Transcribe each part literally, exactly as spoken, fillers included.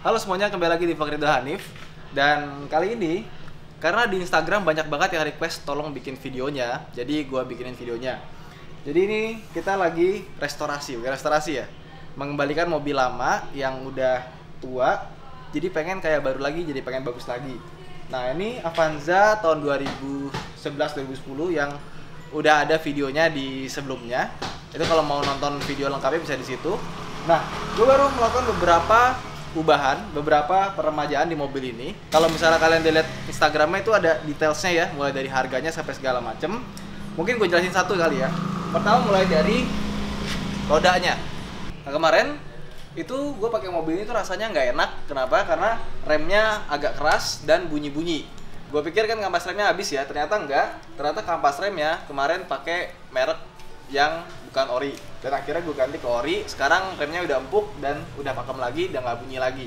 Halo semuanya, kembali lagi di Ridwan Hanif. Dan kali ini, karena di Instagram banyak banget yang request tolong bikin videonya, jadi gua bikinin videonya. Jadi ini kita lagi restorasi, bukan restorasi ya, mengembalikan mobil lama yang udah tua, jadi pengen kayak baru lagi, jadi pengen bagus lagi. Nah ini Avanza tahun dua ribu sebelas dua ribu sepuluh yang udah ada videonya di sebelumnya. Itu kalau mau nonton video lengkapnya bisa di situ. Nah, gue baru melakukan beberapa ubahan, beberapa peremajaan di mobil ini. Kalau misalnya kalian dilihat Instagramnya itu ada detailsnya ya, mulai dari harganya sampai segala macem. Mungkin gue jelasin satu kali ya. Pertama mulai dari rodanya. Nah kemarin itu gue pakai mobil ini tuh rasanya nggak enak. Kenapa? Karena remnya agak keras dan bunyi-bunyi. Gue pikir kan kampas remnya habis ya, ternyata enggak. Ternyata kampas remnya kemarin pakai merek yang bukan ori, dan akhirnya gue ganti ke ori. Sekarang remnya udah empuk dan udah pakem lagi, udah nggak bunyi lagi,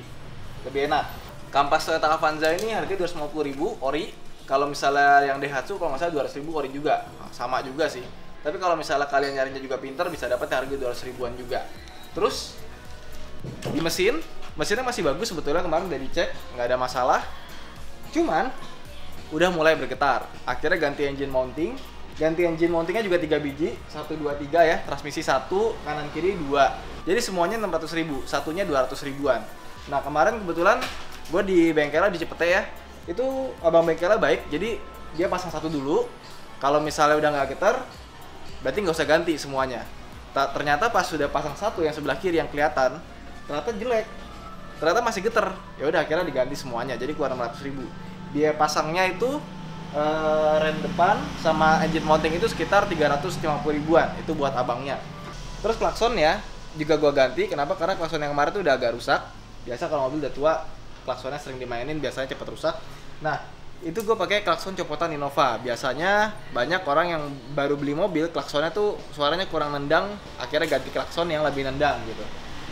lebih enak. Kampas Toyota Avanza ini harganya dua ratus lima puluh ribu ori. Kalau misalnya yang Daihatsu kalau nggak salah dua ratus ribu ori juga, sama juga sih. Tapi kalau misalnya kalian nyarinya juga pinter, bisa dapat harga dua ratus ribuan juga. Terus di mesin, mesinnya masih bagus sebetulnya, kemarin udah dicek nggak ada masalah, cuman udah mulai bergetar. Akhirnya ganti engine mounting. Ganti engine mountingnya juga tiga biji, satu, dua, tiga ya, transmisi satu, kanan kiri dua. Jadi semuanya enam ratus ribu, satunya dua ratus ribuan. Nah kemarin kebetulan gue di bengkelnya di Cipete ya, itu abang bengkelnya baik, jadi dia pasang satu dulu. Kalau misalnya udah nggak getar, berarti nggak usah ganti semuanya. Ternyata pas sudah pasang satu yang sebelah kiri yang kelihatan, ternyata jelek, ternyata masih getar. Ya udah akhirnya diganti semuanya, jadi keluar enam ratus ribu. Dia pasangnya itu Uh, rem depan sama engine mounting itu sekitar tiga ratus lima puluh ribuan, itu buat abangnya. Terus klaksonnya juga gua ganti. Kenapa? Karena klakson yang kemarin tuh udah agak rusak. Biasa kalau mobil udah tua, klaksonnya sering dimainin, biasanya cepet rusak. Nah, itu gua pakai klakson copotan Innova. Biasanya banyak orang yang baru beli mobil, klaksonnya tuh suaranya kurang nendang, akhirnya ganti klakson yang lebih nendang gitu.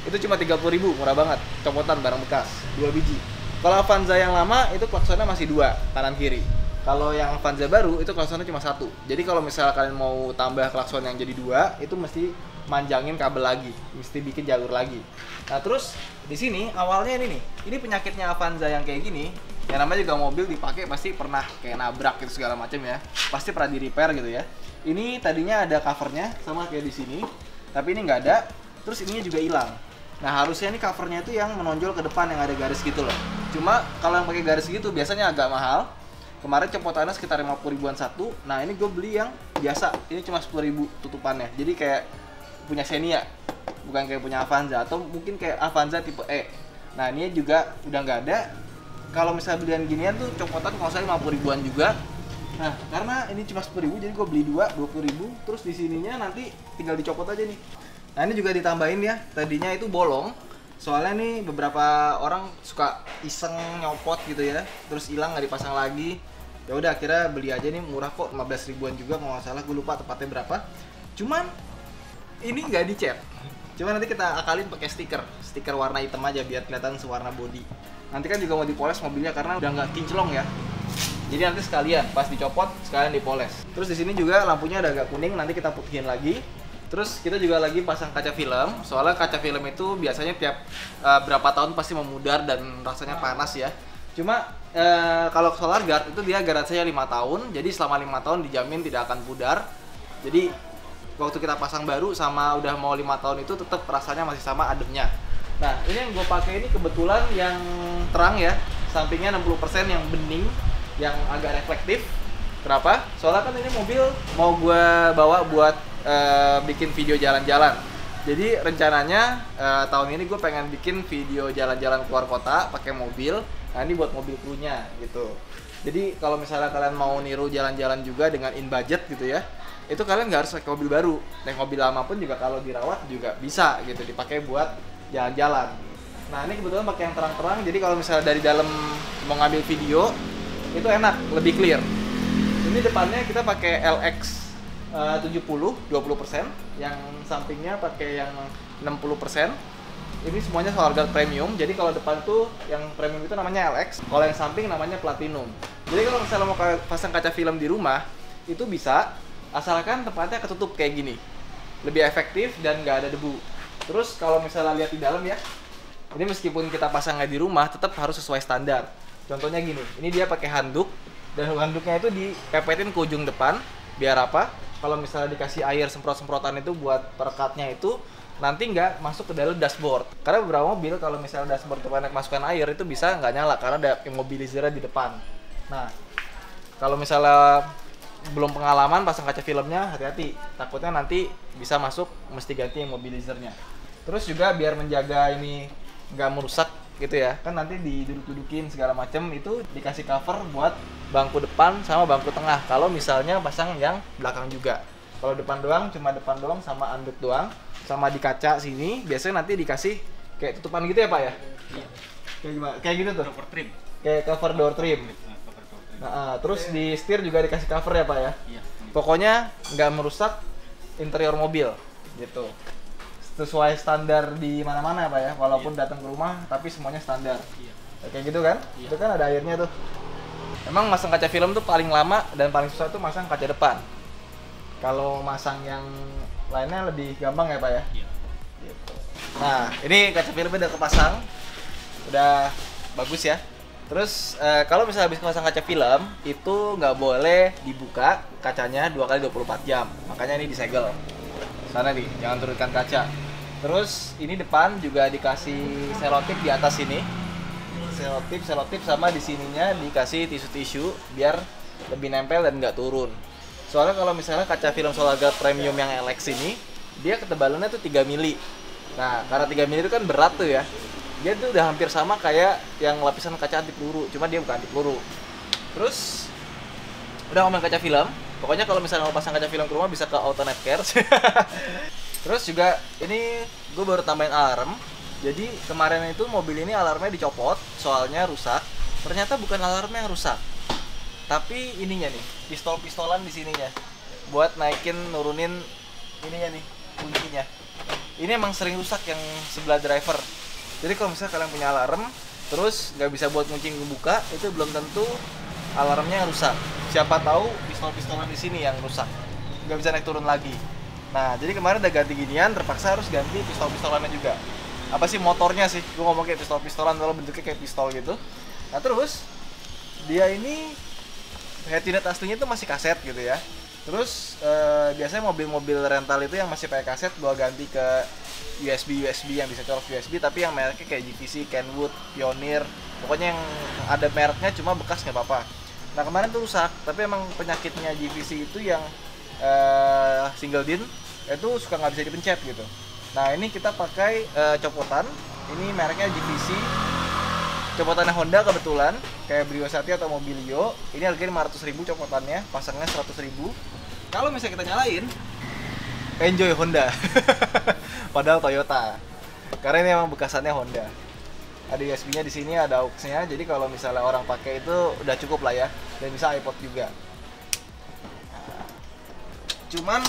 Itu cuma tiga puluh ribu, murah banget. Copotan barang bekas, dua biji. Kalau Avanza yang lama itu klaksonnya masih dua, kanan kiri. Kalau yang Avanza baru itu klaksonnya cuma satu. Jadi kalau misalnya kalian mau tambah klakson yang jadi dua, itu mesti manjangin kabel lagi, mesti bikin jalur lagi. Nah terus di sini awalnya ini nih, ini penyakitnya Avanza yang kayak gini. Yang namanya juga mobil dipakai pasti pernah kayak nabrak gitu segala macam ya, pasti pernah di repair gitu ya. Ini tadinya ada covernya sama kayak di sini, tapi ini nggak ada. Terus ininya juga hilang. Nah harusnya ini covernya itu yang menonjol ke depan yang ada garis gitu loh. Cuma kalau yang pakai garis gitu biasanya agak mahal. Kemarin copotannya sekitar lima puluh ribuan satu. Nah ini gue beli yang biasa, ini cuma sepuluh ribu tutupannya. Jadi kayak punya Xenia, bukan kayak punya Avanza, atau mungkin kayak Avanza tipe E. Nah ini juga udah nggak ada. Kalau misalnya belian ginian tuh copotan kalau saya lima puluh ribuan juga. Nah karena ini cuma sepuluh ribu, jadi gue beli dua, dua puluh ribu. Terus di sininya nanti tinggal dicopot aja nih. Nah ini juga ditambahin ya, tadinya itu bolong. Soalnya nih beberapa orang suka iseng nyopot gitu ya, terus hilang nggak dipasang lagi. Ya udah akhirnya beli aja nih, murah kok, lima belas ribuan juga kalau nggak salah, gue lupa tepatnya berapa. Cuman ini nggak dicet, cuman nanti kita akalin pakai stiker, stiker warna hitam aja biar kelihatan sewarna body. Nanti kan juga mau dipoles mobilnya karena udah nggak kinclong ya. Jadi nanti sekalian pas dicopot sekalian dipoles. Terus di sini juga lampunya udah agak kuning, nanti kita putihin lagi. Terus kita juga lagi pasang kaca film, soalnya kaca film itu biasanya tiap uh, berapa tahun pasti memudar dan rasanya panas ya. Cuma uh, kalau Solar Guard itu dia garansinya lima tahun, jadi selama lima tahun dijamin tidak akan pudar. Jadi waktu kita pasang baru sama udah mau lima tahun itu tetap rasanya masih sama, ademnya. Nah ini yang gue pakai ini kebetulan yang terang ya, sampingnya enam puluh persen yang bening, yang agak reflektif. Kenapa? Soalnya kan ini mobil mau gue bawa buat uh, bikin video jalan-jalan. Jadi rencananya uh, tahun ini gue pengen bikin video jalan-jalan keluar kota pakai mobil. Nah ini buat mobil crewnya gitu. Jadi kalau misalnya kalian mau niru jalan-jalan juga dengan in budget gitu ya, itu kalian nggak harus pakai mobil baru. Dan mobil lama pun juga kalau dirawat juga bisa gitu dipakai buat jalan-jalan. Nah ini kebetulan pakai yang terang-terang. Jadi kalau misalnya dari dalam mau ngambil video itu enak, lebih clear. Ini depannya kita pakai L X tujuh puluh, dua puluh persen. Yang sampingnya pakai yang enam puluh persen. Ini semuanya Solar Guard Premium. Jadi kalau depan tuh yang premium itu namanya L X, kalau yang samping namanya Platinum. Jadi kalau misalnya mau pasang kaca film di rumah, itu bisa, asalkan tempatnya ketutup kayak gini. Lebih efektif dan nggak ada debu. Terus kalau misalnya lihat di dalam ya, Ini meskipun kita pasang nggak di rumah, tetap harus sesuai standar. Contohnya gini, ini dia pakai handuk, dan handuknya itu dipepetin ke ujung depan. Biar apa? Kalau misalnya dikasih air semprot-semprotan itu buat perekatnya itu, nanti nggak masuk ke dalam dashboard. Karena beberapa mobil kalau misalnya dashboard depan masukkan air itu bisa nggak nyala, karena ada immobilizernya di depan. Nah, kalau misalnya belum pengalaman pasang kaca filmnya, hati-hati. Takutnya nanti bisa masuk, mesti ganti immobilizernya. Terus juga biar menjaga ini nggak merusak gitu ya, kan nanti diduduk-dudukin segala macam, itu dikasih cover buat bangku depan sama bangku tengah kalau misalnya pasang yang belakang juga. Kalau depan doang, cuma depan doang sama anduk doang. Sama di kaca sini biasanya nanti dikasih kayak tutupan gitu ya Pak ya, iya. Kayak gimana? Kayak gitu tuh, cover trim, kayak cover door trim. Nah, terus di setir juga dikasih cover ya Pak ya, iya. Pokoknya nggak merusak interior mobil gitu, sesuai standar di mana-mana Pak ya, walaupun yeah. datang ke rumah tapi semuanya standar. Yeah. Kayak gitu kan? Yeah. Itu kan ada airnya tuh. Emang masang kaca film tuh paling lama dan paling susah tuh masang kaca depan. Kalau masang yang lainnya lebih gampang ya Pak ya? Yeah. Gitu. Nah, ini kaca filmnya udah kepasang, udah bagus ya. Terus eh, kalau misalnya habis masang kaca film itu nggak boleh dibuka kacanya dua kali dua puluh empat jam. Makanya ini disegel. Sana nih, jangan turunkan kaca. Terus ini depan juga dikasih selotip di atas sini, selotip selotip sama di sininya dikasih tisu-tisu biar lebih nempel dan nggak turun. Soalnya kalau misalnya kaca film Solar Guard Premium yang L X ini, dia ketebalannya tuh tiga mili. Nah, karena tiga mili itu kan berat tuh ya, dia tuh udah hampir sama kayak yang lapisan kaca anti peluru, cuma dia bukan anti peluru. Terus udah ngomong kaca film. Pokoknya kalau misalnya mau pasang kaca film ke rumah bisa ke Autonet Care. Terus juga ini gue baru tambahin alarm. Jadi kemarin itu mobil ini alarmnya dicopot, soalnya rusak. Ternyata bukan alarmnya yang rusak, tapi ininya nih, pistol-pistolan di sininya. Buat naikin, nurunin ininya nih, kuncinya. Ini emang sering rusak yang sebelah driver. Jadi kalau misalnya kalian punya alarm, terus nggak bisa buat kunci buka, itu belum tentu alarmnya yang rusak. Siapa tahu pistol-pistolan di sini yang rusak, nggak bisa naik turun lagi. Nah, jadi kemarin udah ganti ginian, terpaksa harus ganti pistol-pistolannya juga. Apa sih motornya sih? Gue ngomong kayak pistol-pistolan, kalau bentuknya kayak pistol gitu. Nah, terus dia ini head unit aslinya itu masih kaset gitu ya. Terus eh, biasanya mobil-mobil rental itu yang masih pakai kaset gue ganti ke U S B U S B yang bisa colok U S B, tapi yang mereknya kayak J V C, Kenwood, Pioneer, pokoknya yang ada mereknya cuma bekas nggak apa-apa. Nah, kemarin tuh rusak, tapi emang penyakitnya J V C itu yang uh, single din itu suka nggak bisa dipencet gitu. Nah, ini kita pakai uh, copotan, ini mereknya J V C, copotannya Honda kebetulan, kayak Brio Satya atau Mobilio. Ini harganya lima ratus ribu copotannya, pasangnya seratus ribu. Kalau misalnya kita nyalain, enjoy Honda. Padahal Toyota, karena ini emang bekasannya Honda. Ada U S B-nya di sini, ada aux-nya. Jadi kalau misalnya orang pakai itu udah cukup lah ya. Dan bisa iPod juga. Cuman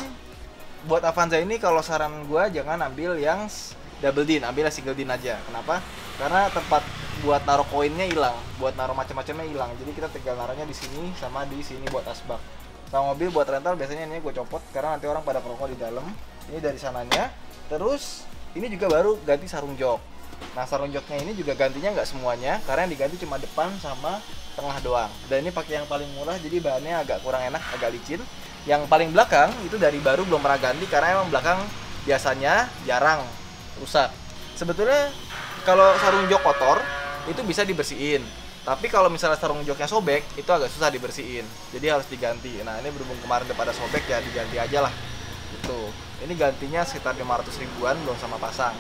buat Avanza ini kalau saran gue jangan ambil yang double din, ambil yang single din aja. Kenapa? Karena tempat buat naruh koinnya hilang, buat naruh macam-macamnya hilang. Jadi kita tinggal naruhnya di sini sama di sini buat asbak. Sama mobil buat rental biasanya ini gue copot karena nanti orang pada perokok di dalam. Ini dari sananya. Terus ini juga baru ganti sarung jok. Nah, sarung joknya ini juga gantinya nggak semuanya, karena yang diganti cuma depan sama tengah doang. Dan ini pakai yang paling murah, jadi bahannya agak kurang enak, agak licin. Yang paling belakang itu dari baru belum pernah ganti, karena emang belakang biasanya jarang rusak. Sebetulnya kalau sarung jok kotor itu bisa dibersihin, tapi kalau misalnya sarung joknya sobek itu agak susah dibersihin, jadi harus diganti. Nah, ini berhubung kemarin daripada sobek ya diganti aja lah gitu. Ini gantinya sekitar lima ratus ribuan belum sama pasang.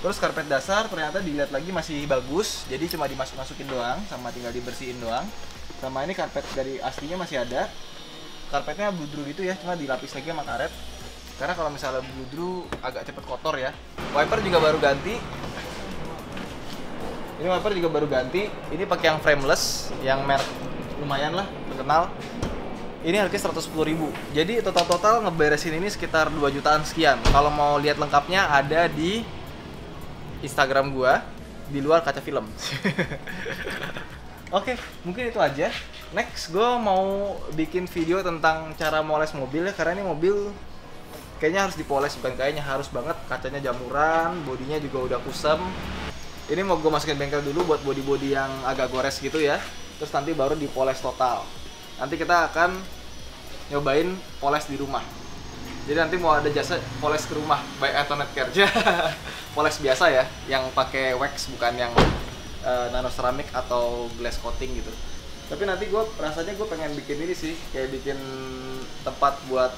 Terus karpet dasar ternyata dilihat lagi masih bagus, jadi cuma dimasuk-masukin doang, sama tinggal dibersihin doang. Sama ini karpet dari aslinya masih ada. Karpetnya bludru gitu ya, cuma dilapis lagi sama karet. Karena kalau misalnya bludru agak cepet kotor ya. Wiper juga baru ganti. Ini wiper juga baru ganti. Ini pakai yang frameless, yang merek lumayan lah, terkenal. Ini harganya seratus sepuluh ribu. Jadi total-total ngeberesin ini sekitar dua jutaan sekian. Kalau mau lihat lengkapnya ada di Instagram gua di luar kaca film. Oke, okay, mungkin itu aja. Next, gua mau bikin video tentang cara moles mobil ya, karena ini mobil kayaknya harus dipoles, bukan kayaknya harus banget. Kacanya jamuran, bodinya juga udah kusam. Ini mau gue masukin bengkel dulu buat bodi-bodi yang agak gores gitu ya. Terus nanti baru dipoles total. Nanti kita akan nyobain poles di rumah. Jadi nanti mau ada jasa poles ke rumah by Autonet Care. Poles biasa ya, yang pakai wax, bukan yang uh, nano ceramic atau glass coating gitu. Tapi nanti gue rasanya gue pengen bikin ini sih, kayak bikin tempat buat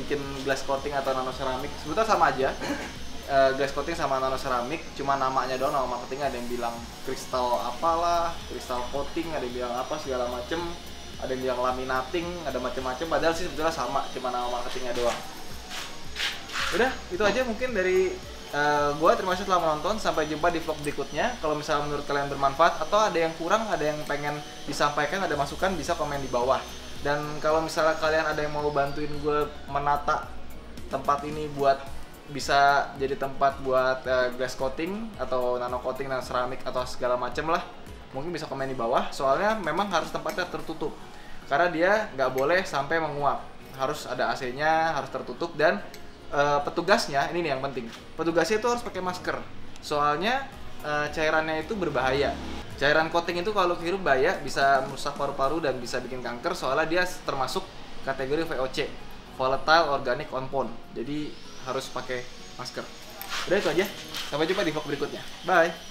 bikin glass coating atau nano ceramic. Sebetulnya sama aja, uh, glass coating sama nano ceramic, cuma namanya doang. Nama marketing ada yang bilang kristal apalah, kristal coating, ada yang bilang apa segala macem, ada yang bilang laminating, ada macem-macem. Padahal sih sebetulnya sama, cuma nama marketingnya doang. Udah, itu aja mungkin dari uh, gue. Terima kasih telah menonton, sampai jumpa di vlog berikutnya. Kalau misalnya menurut kalian bermanfaat atau ada yang kurang, ada yang pengen disampaikan, ada masukan, bisa komen di bawah. Dan kalau misalnya kalian ada yang mau bantuin gue menata tempat ini buat bisa jadi tempat buat uh, glass coating atau nano coating dan ceramic atau segala macem lah, mungkin bisa komen di bawah. Soalnya memang harus tempatnya tertutup, karena dia nggak boleh sampai menguap, harus ada A C-nya, harus tertutup. Dan Uh, petugasnya, ini nih yang penting, petugasnya itu harus pakai masker. Soalnya uh, cairannya itu berbahaya. Cairan coating itu kalau kehirup bahaya, bisa merusak paru-paru dan bisa bikin kanker. Soalnya dia termasuk kategori V O C, Volatile Organic Compound. Jadi harus pakai masker. Udah, itu aja. Sampai jumpa di vlog berikutnya. Bye.